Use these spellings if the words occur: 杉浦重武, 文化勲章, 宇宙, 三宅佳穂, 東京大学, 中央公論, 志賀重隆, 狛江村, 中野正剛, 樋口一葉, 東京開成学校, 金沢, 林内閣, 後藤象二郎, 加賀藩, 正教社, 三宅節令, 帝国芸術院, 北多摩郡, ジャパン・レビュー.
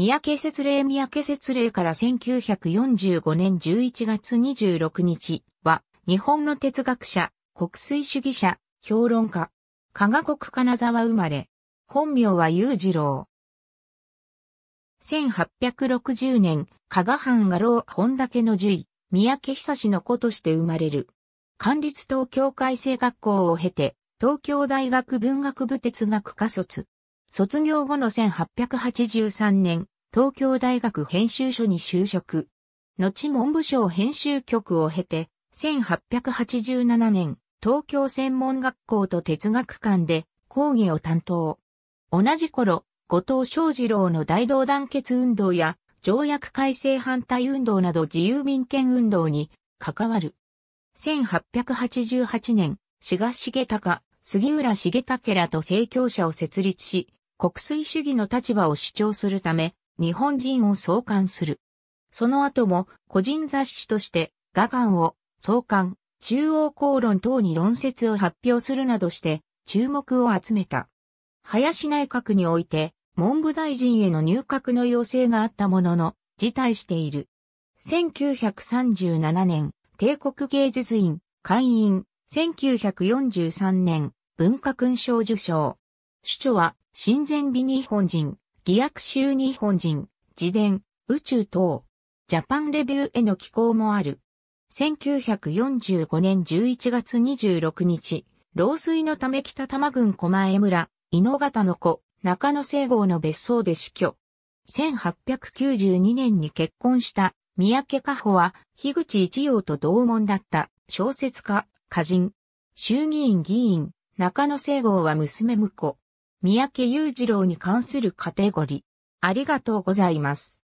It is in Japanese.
三宅節令三宅節令から1945年11月26日は、日本の哲学者、国粋主義者、評論家、加賀国金沢生まれ、本名は裕次郎。1860年、加賀藩画廊本嶽の従三宅久の子として生まれる。官立東京開成学校を経て、東京大学文学部哲学科卒。卒業後の1883年、東京大学編集所に就職。後文部省編集局を経て、1887年、東京専門学校と哲学館で講義を担当。同じ頃、後藤象二郎の大同団結運動や条約改正反対運動など自由民権運動に関わる。1888年、志賀重隆、杉浦重武らと正教社を設立し、国粋主義の立場を主張するため、日本人を創刊する。その後も、個人雑誌として、画刊を創刊、中央公論等に論説を発表するなどして、注目を集めた。林内閣において、文部大臣への入閣の要請があったものの、辞退している。1937年、帝国芸術院、会員、1943年、文化勲章受章。著は、親善美日本人、偽約集日本人、自伝、宇宙等、ジャパンレビューへの寄稿もある。1945年11月26日、老衰のため北多摩郡狛江村、伊能方の子、中野正剛の別荘で死去。1892年に結婚した三宅佳穂は、樋口一葉と同門だった小説家、歌人、衆議院議員、中野正剛は娘婿、三宅裕次郎に関するカテゴリー。ありがとうございます。